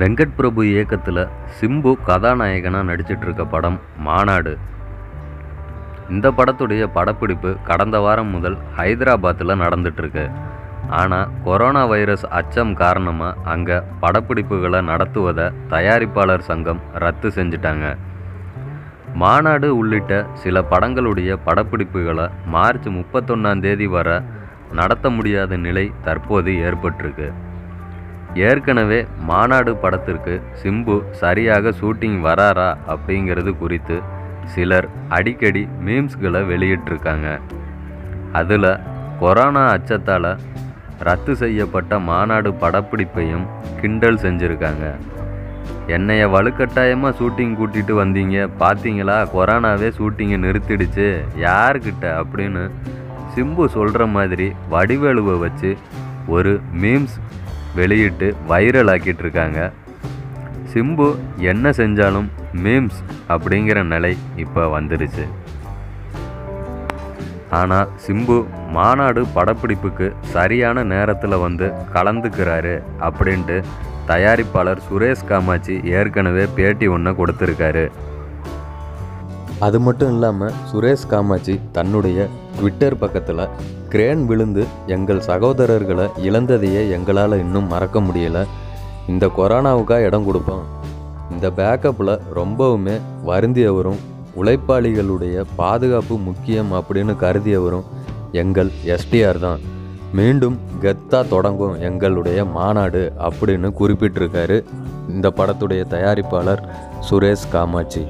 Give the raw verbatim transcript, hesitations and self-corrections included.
வெங்கட் பிரபு இயக்கத்தில் சிம்பு கதாநாயகனாக நடிச்சிட்ருக்க படம் மாநாடு. இந்த படத்துடைய படப்பிடிப்பு கடந்த வாரம் முதல் ஹைதராபாத்தில் நடந்துகிட்ருக்கு. ஆனால் கொரோனா வைரஸ் அச்சம் காரணமாக அங்கே படப்பிடிப்புகளை நடத்துவதை தயாரிப்பாளர் சங்கம் ரத்து செஞ்சிட்டாங்க. மாநாடு உள்ளிட்ட சில படங்களுடைய படப்பிடிப்புகளை மார்ச் முப்பத்தொன்னாம் தேதி வரை நடத்த முடியாத நிலை தற்போது ஏற்பட்டிருக்கு. ஏற்கனவே மாநாடு படத்திற்கு சிம்பு சரியாக ஷூட்டிங் வராரா அப்படிங்கிறது குறித்து சிலர் அடிக்கடி மீம்ஸ்களை வெளியிட்டிருக்காங்க. அதில் கொரோனா அச்சத்தால் ரத்து செய்யப்பட்ட மாநாடு படப்பிடிப்பையும் கிண்டல் செஞ்சுருக்காங்க. என்னைய வலுக்கட்டாயமாக ஷூட்டிங் கூட்டிகிட்டு வந்தீங்க, பார்த்தீங்களா கொரோனாவே ஷூட்டிங்கை நிறுத்திடுச்சு, யார்கிட்ட அப்படின்னு சிம்பு சொல்கிற மாதிரி வடிவேலுவை வச்சு ஒரு மீம்ஸ் வெளியிட்டு வைரல் ஆக்கிட்டுருக்காங்க. சிம்பு என்ன செஞ்சாலும் மீம்ஸ் அப்படிங்கிற நிலை இப்போ வந்துடுச்சு. ஆனால் சிம்பு மாநாடு படப்பிடிப்புக்கு சரியான நேரத்தில் வந்து கலந்துக்கிறாரு அப்படின்ட்டு தயாரிப்பாளர் சுரேஷ் காமாட்சி ஏற்கனவே பேட்டி ஒன்று கொடுத்துருக்காரு. அது மட்டும் இல்லாமல் சுரேஷ் காமாட்சி தன்னுடைய ட்விட்டர் பக்கத்தில், கிரேன் விழுந்து எங்கள் சகோதரர்களை இழந்ததையே எங்களால் இன்னும் மறக்க முடியலை, இந்த கொரோனாவுக்காக இடம் கொடுப்போம், இந்த பேக்கப்பில் ரொம்பவுமே வருந்தியவரும் உழைப்பாளிகளுடைய பாதுகாப்பு முக்கியம் அப்படின்னு கருதியவரும் எங்கள் எஸ்டிஆர் தான், மீண்டும் கெத்தாக தொடங்கும் எங்களுடைய மாநாடு அப்படின்னு குறிப்பிட்டிருக்காரு இந்த படத்துடைய தயாரிப்பாளர் சுரேஷ் காமாட்சி.